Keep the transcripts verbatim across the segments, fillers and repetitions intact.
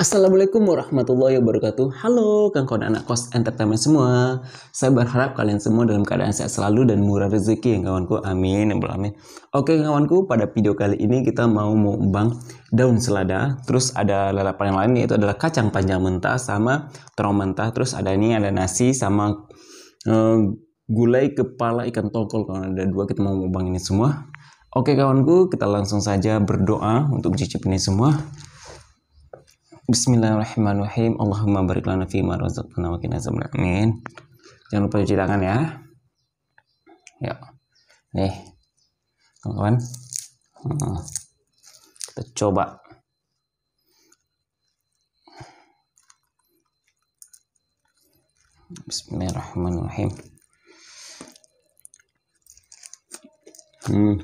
Assalamualaikum warahmatullahi wabarakatuh. Halo kawan-kawan anak kos entertainment semua. Saya berharap kalian semua dalam keadaan sehat selalu dan murah rezeki, kawanku. Amin ya amin. Oke kawanku, pada video kali ini kita mau mukbang daun selada. Terus ada lalapan yang lain, yaitu adalah kacang panjang mentah sama terong mentah. Terus ada ini, ada nasi sama uh, gulai kepala ikan tongkol. Kalau ada dua, kita mau mukbang ini semua. Oke kawanku, kita langsung saja berdoa untuk mencicip ini semua. Bismillahirrahmanirrahim. Allahumma barik lana fi ma razaqtana wa qina azabannar. Amin. Jangan lupa cuci tangan ya. Ya. Nih. Kawan-kawan. Hmm. Kita coba. Bismillahirrahmanirrahim. Hmm. Hmm.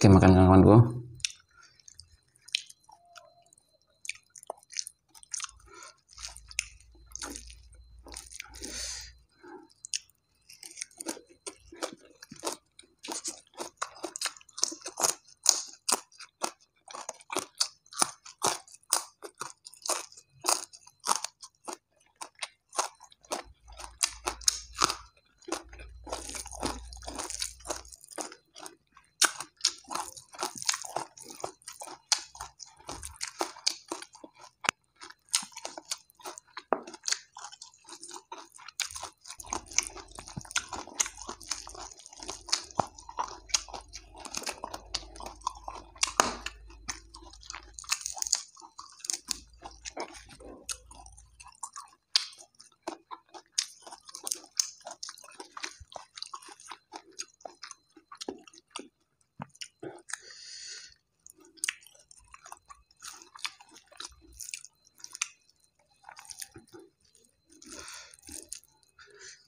Oke, makan kawan gue.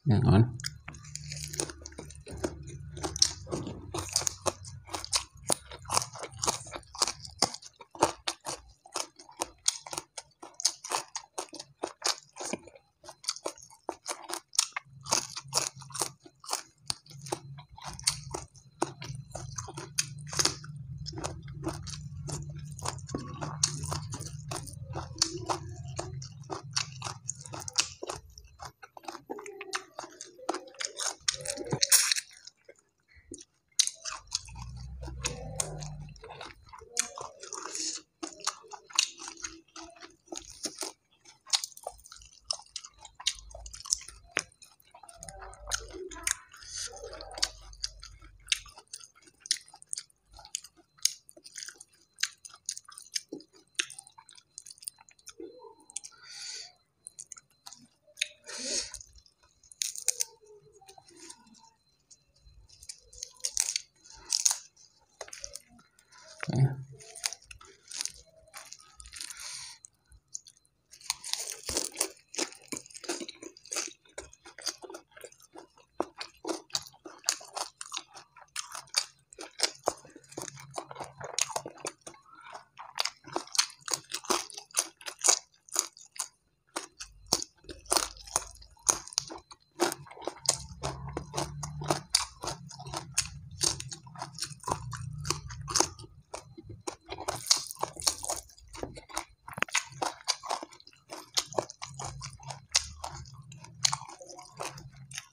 Ya kawan,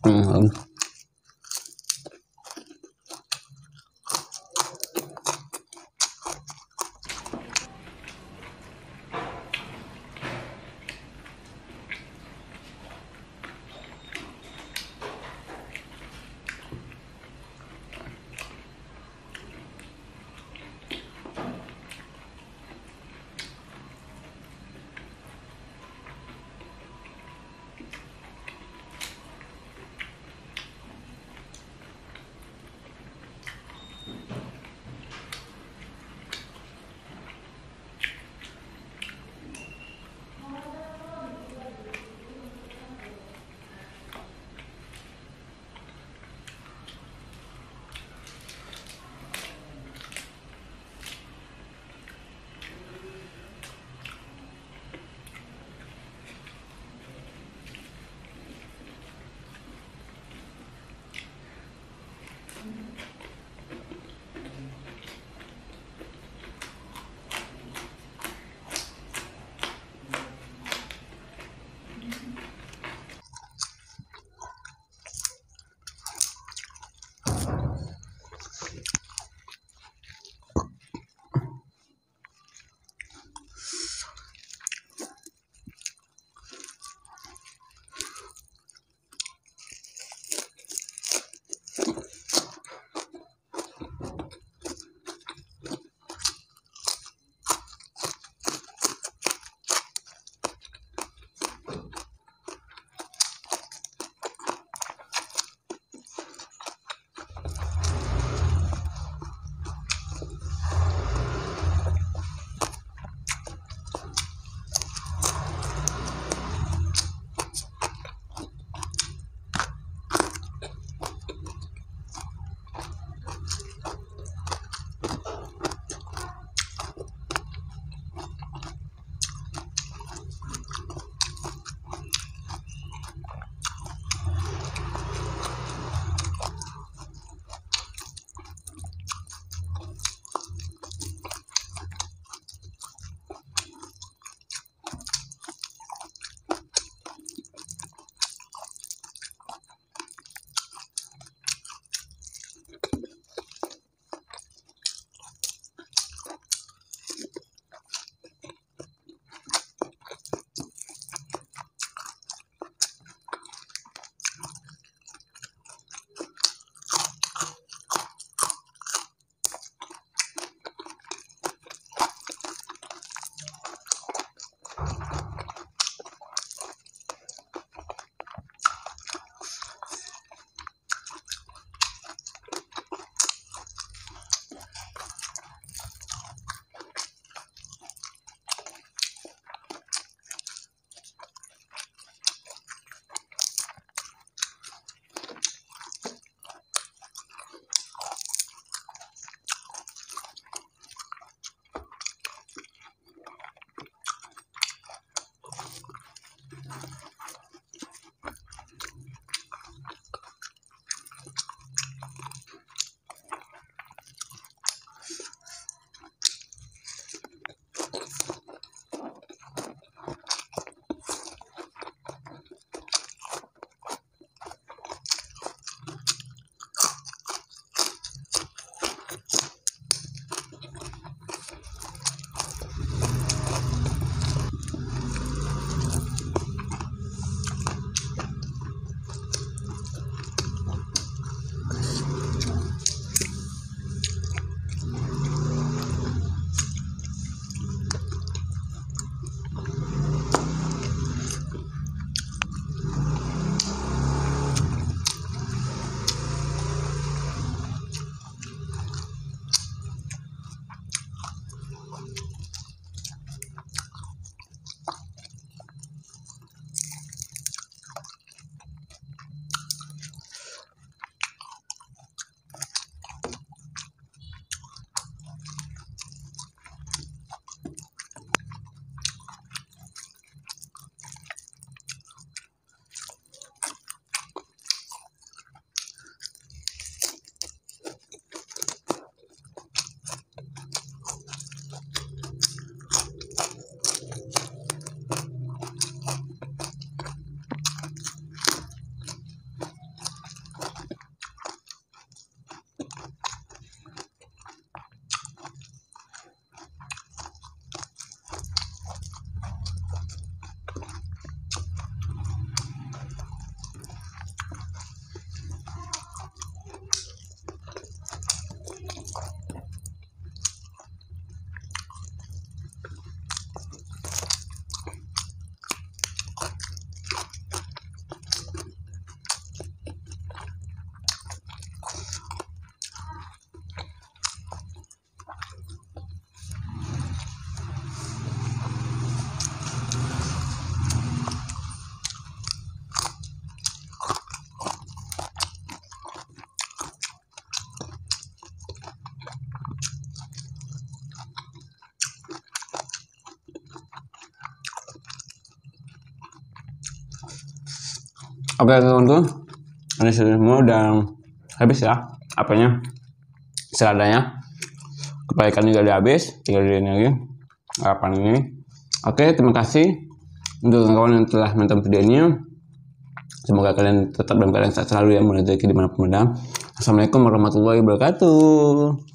Hmm. Oke teman-teman, ini semua udah habis ya, apanya, seladanya, kebaikan juga udah habis, tinggal di ini lagi, harapan ini. Oke, terima kasih untuk kawan-kawan yang telah menonton videonya. Semoga kalian tetap dalam keadaan sehat selalu ya, mulai dari dimanapun berada. Assalamualaikum warahmatullahi wabarakatuh.